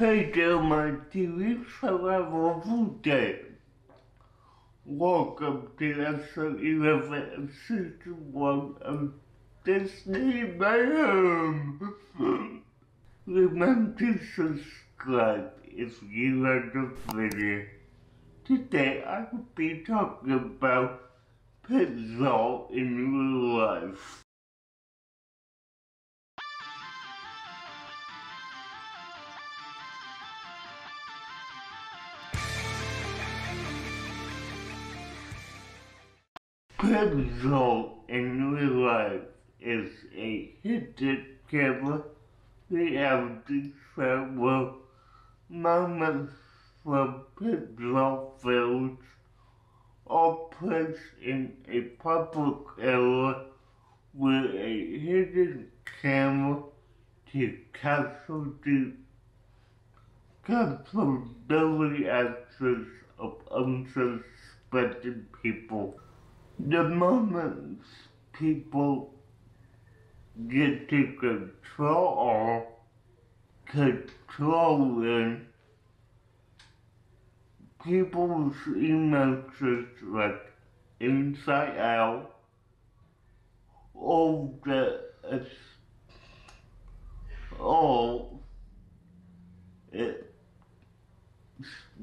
Hey Delma, TV Survival Food Day. Welcome to episode 11 of season 1 of Disney Mayhem. Remember to subscribe if you like the video. Today I will be talking about pixel in real life. Pixel in real life is a hidden camera reality show where moments from pixel films are placed in a public area with a hidden camera to capture the capability actions of unsuspecting people. The moments people get to controlling people's emotions like Inside Out, all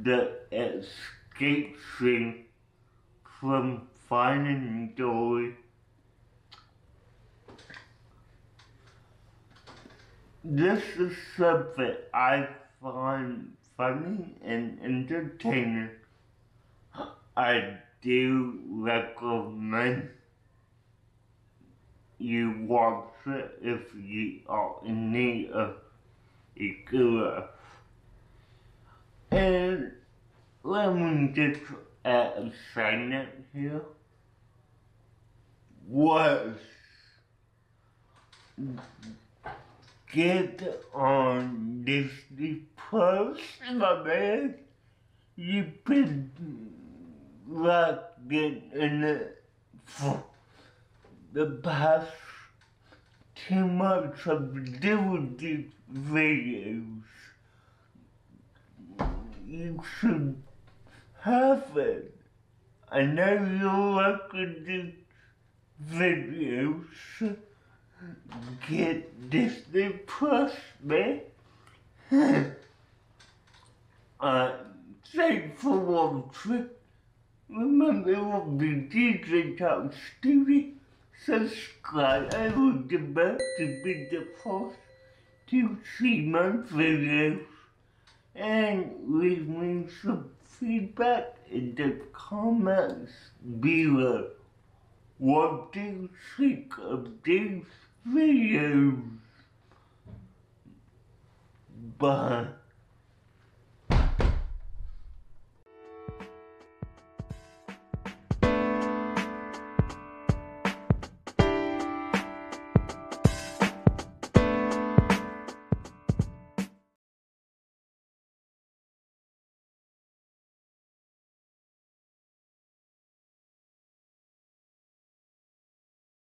the escape scene from finding joy. This is something I find funny and entertaining. I do recommend you watch it if you are in need of a good laugh. And let me just add a segment here. Was get on Disney Plus, my man. You've been locked in it for the past 2 months of DVD videos. You should have it. I know you like the videos. Get Disney Plus, man. Thanks for watching. Remember, it will be DJ Talk Studio. Subscribe. I will be back to be the first to see my videos. And leave me some feedback in the comments below. What do you think of these videos? Bye.